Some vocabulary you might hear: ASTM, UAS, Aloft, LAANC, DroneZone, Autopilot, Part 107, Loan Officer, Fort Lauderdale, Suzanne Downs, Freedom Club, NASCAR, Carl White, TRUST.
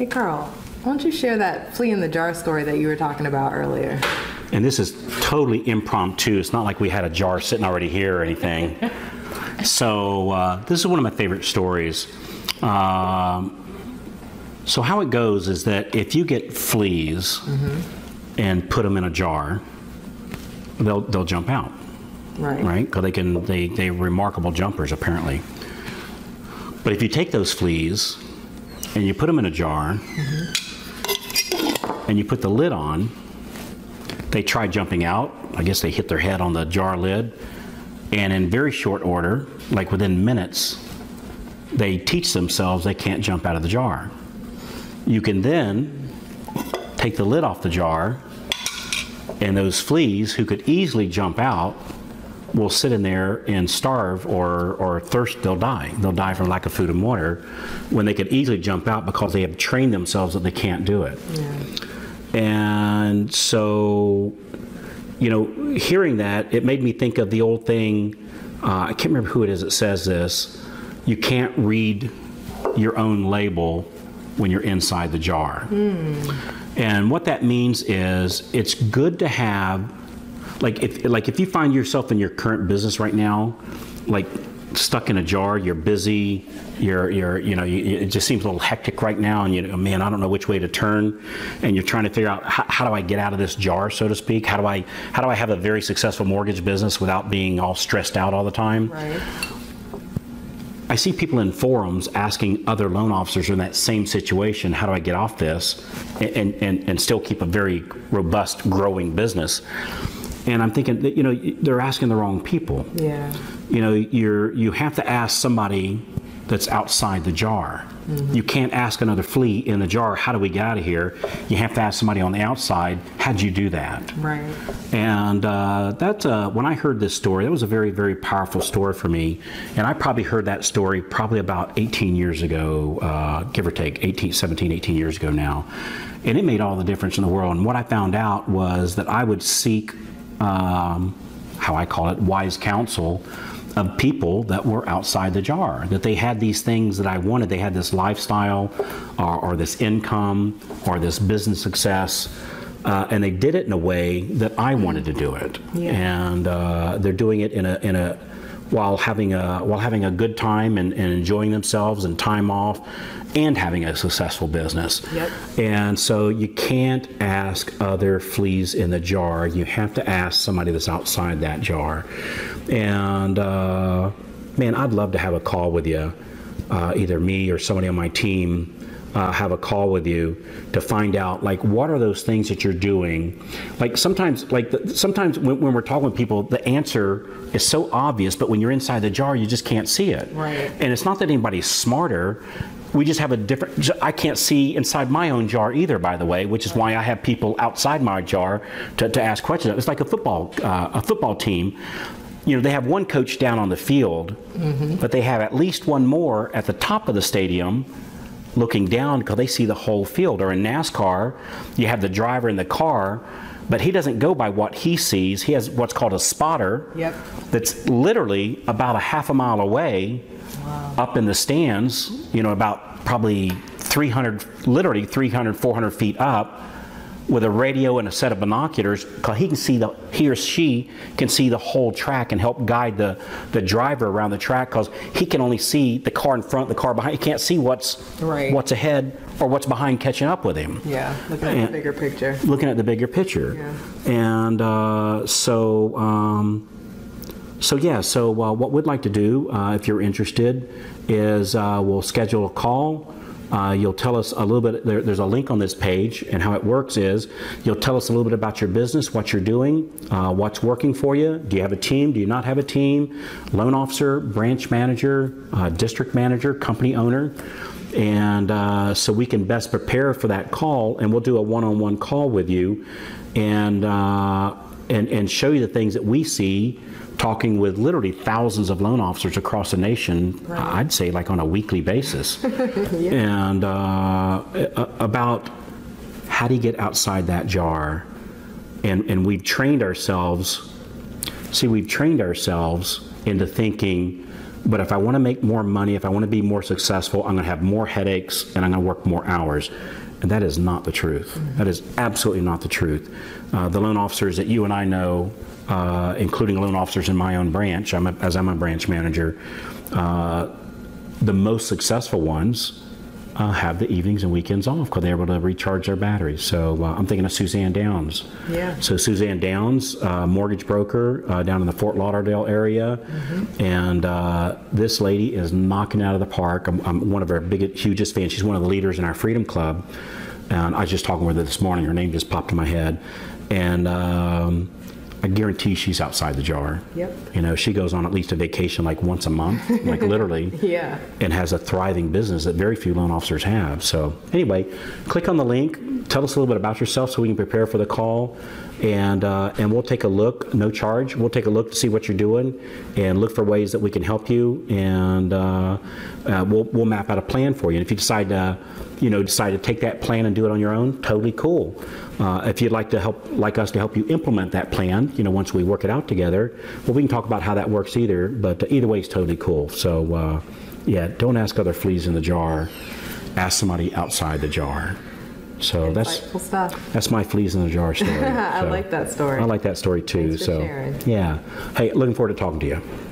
Hey, Carl, why don't you share that flea in the jar story that you were talking about earlier? And this is totally impromptu. It's not like we had a jar sitting already here or anything. So this is one of my favorite stories. So how it goes is that if you get fleas and put them in a jar, they'll jump out. Right? Because they're remarkable jumpers, apparently. But if you take those fleas and you put them in a jar and you put the lid on, they try jumping out. I guess they hit their head on the jar lid. And in very short order, like within minutes, they teach themselves they can't jump out of the jar. You can then take the lid off the jar, and those fleas who could easily jump out will sit in there and starve or thirst. They'll die. They'll die from lack of food and water when they could easily jump out because they have trained themselves that they can't do it. Yeah. And so, you know, hearing that, it made me think of the old thing. I can't remember who it is that says this. You can't read your own label when you're inside the jar. And what that means is it's good to have, like if you find yourself in your current business right now, like stuck in a jar, you're busy, you know, it just seems a little hectic right now, and you know, man, I don't know which way to turn, and you're trying to figure out how do I get out of this jar, so to speak? How do I have a very successful mortgage business without being all stressed out all the time? Right. I see people in forums asking other loan officers in that same situation, how do I get off this and still keep a very robust, growing business? And I'm thinking that, you know, they're asking the wrong people. Yeah. You know, you have to ask somebody that's outside the jar. You can't ask another flea in the jar, how do we get out of here? You have to ask somebody on the outside, how'd you do that? Right. And when I heard this story, that was a very, very powerful story for me. And I probably heard that story probably about 18 years ago, give or take, 17, 18 years ago now. And it made all the difference in the world. And what I found out was that I would seek, how I call it, wise counsel of people that were outside the jar, that they had these things that I wanted. They had this lifestyle or this income or this business success, and they did it in a way that I wanted to do it. Yeah. And they're doing it while having a good time and enjoying themselves and time off and having a successful business. Yep. And so you can't ask other fleas in the jar. You have to ask somebody that's outside that jar. And man, I'd love to have a call with you, either me or somebody on my team, have a call with you to find out, like, what are those things that you're doing? Like sometimes when we're talking with people, the answer is so obvious, but when you're inside the jar, you just can't see it. Right. And it's not that anybody's smarter. We just have a different, I can't see inside my own jar either, by the way, which is why I have people outside my jar to ask questions. It's like a football team. You know, they have one coach down on the field, but they have at least one more at the top of the stadium looking down because they see the whole field. Or in NASCAR, you have the driver in the car, but he doesn't go by what he sees. He has what's called a spotter. Yep. That's literally about a half a mile away. Wow. Up in the stands, you know, about probably 300, 400 feet up, with a radio and a set of binoculars, because he or she can see the whole track and help guide the driver around the track, because he can only see the car in front, the car behind. He can't see what's ahead or what's behind catching up with him. Yeah, looking at the bigger picture. Looking at the bigger picture. Yeah. And so what we'd like to do, if you're interested, is we'll schedule a call. You'll tell us a little bit, there's a link on this page, and how it works is you'll tell us a little bit about your business, what you're doing, what's working for you. Do you have a team? Do you not have a team? Loan officer, branch manager, district manager, company owner. And so we can best prepare for that call, and we'll do a one-on-one call with you and show you the things that we see talking with literally thousands of loan officers across the nation. Right. I'd say like on a weekly basis. Yeah. And about how do you get outside that jar? And we've trained ourselves into thinking But if I want to make more money, if I want to be more successful, I'm going to have more headaches and I'm going to work more hours. And that is not the truth. Mm-hmm. That is absolutely not the truth. The loan officers that you and I know, including loan officers in my own branch, as I'm a branch manager, the most successful ones have the evenings and weekends off because they're able to recharge their batteries. So I'm thinking of Suzanne Downs. Yeah. So Suzanne Downs, mortgage broker down in the Fort Lauderdale area. Mm-hmm. And this lady is knocking out of the park. I'm one of her biggest, hugest fans. She's one of the leaders in our Freedom Club. And I was just talking with her this morning. Her name just popped in my head. And I guarantee she's outside the jar. Yep. You know, she goes on at least a vacation like once a month, like literally. Yeah. And has a thriving business that very few loan officers have. So anyway, click on the link. Tell us a little bit about yourself so we can prepare for the call. And we'll take a look, no charge. We'll take a look to see what you're doing and look for ways that we can help you. And we'll map out a plan for you. And if you decide to, decide to take that plan and do it on your own, totally cool. If you'd like to help you implement that plan, once we work it out together, well, we can talk about how that works either. But either way is totally cool. So yeah, don't ask other fleas in the jar. Ask somebody outside the jar. So that's my fleas in the jar story. I like that story. I like that story too. Thanks for sharing. Yeah. Hey, looking forward to talking to you.